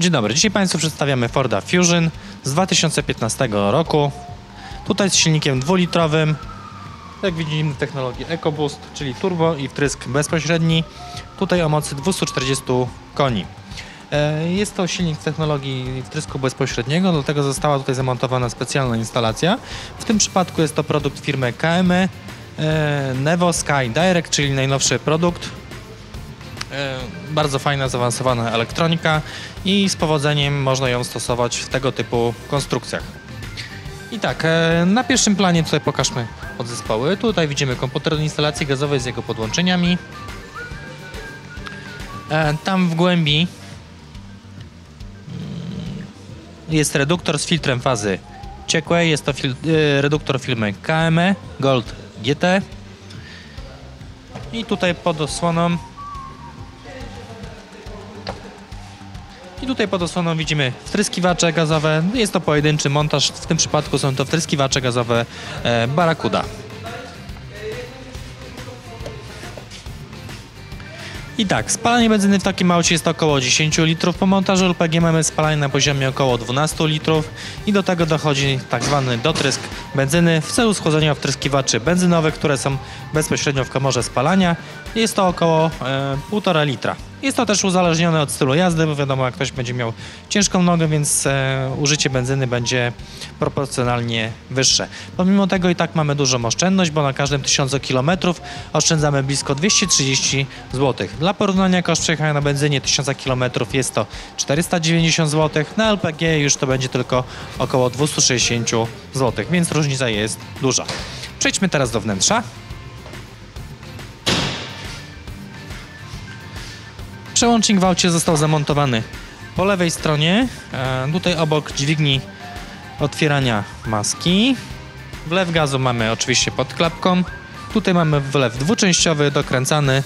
Dzień dobry, dzisiaj Państwu przedstawiamy Forda Fusion z 2015 roku. Tutaj z silnikiem 2-litrowym, jak widzimy, technologii EcoBoost, czyli turbo i wtrysk bezpośredni. Tutaj o mocy 240 koni. Jest to silnik technologii wtrysku bezpośredniego, dlatego została tutaj zamontowana specjalna instalacja. W tym przypadku jest to produkt firmy KME Nevo Sky Direct, czyli najnowszy produkt. Bardzo fajna, zaawansowana elektronika i z powodzeniem można ją stosować w tego typu konstrukcjach. I tak, na pierwszym planie tutaj pokażmy podzespoły. Tutaj widzimy komputer do instalacji gazowej z jego podłączeniami. Tam w głębi jest reduktor z filtrem fazy ciekłej. Jest to reduktor firmy KME Gold GT. I tutaj pod osłoną widzimy wtryskiwacze gazowe. Jest to pojedynczy montaż. W tym przypadku są to wtryskiwacze gazowe Barakuda. I tak, spalanie benzyny w takim aucie jest około 10 litrów. Po montażu LPG mamy spalanie na poziomie około 12 litrów i do tego dochodzi tak zwany dotrysk benzyny w celu schłodzenia wtryskiwaczy benzynowych, które są bezpośrednio w komorze spalania. Jest to około 1,5 litra. Jest to też uzależnione od stylu jazdy, bo wiadomo, jak ktoś będzie miał ciężką nogę, więc użycie benzyny będzie proporcjonalnie wyższe. Pomimo tego i tak mamy dużą oszczędność, bo na każdym 1000 km oszczędzamy blisko 230 zł. Dla porównania koszt przejechania na benzynie 1000 km jest to 490 zł, na LPG już to będzie tylko około 260 zł, więc różnica jest duża. Przejdźmy teraz do wnętrza. Przełącznik w aucie został zamontowany po lewej stronie, tutaj obok dźwigni otwierania maski. Wlew gazu mamy oczywiście pod klapką. Tutaj mamy wlew dwuczęściowy, dokręcany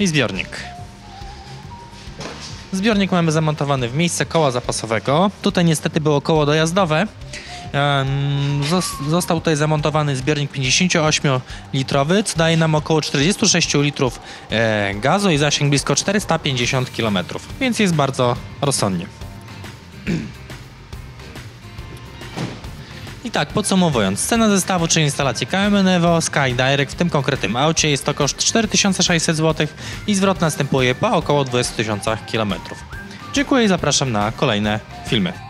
i zbiornik. Zbiornik mamy zamontowany w miejsce koła zapasowego. Tutaj niestety było koło dojazdowe. Został tutaj zamontowany zbiornik 58-litrowy, co daje nam około 46 litrów gazu i zasięg blisko 450 km, więc jest bardzo rozsądnie. I tak, podsumowując, cena zestawu czy instalacji KME Nevo Sky Direct w tym konkretnym aucie jest to koszt 4600 zł i zwrot następuje po około 20 000 km. Dziękuję i zapraszam na kolejne filmy.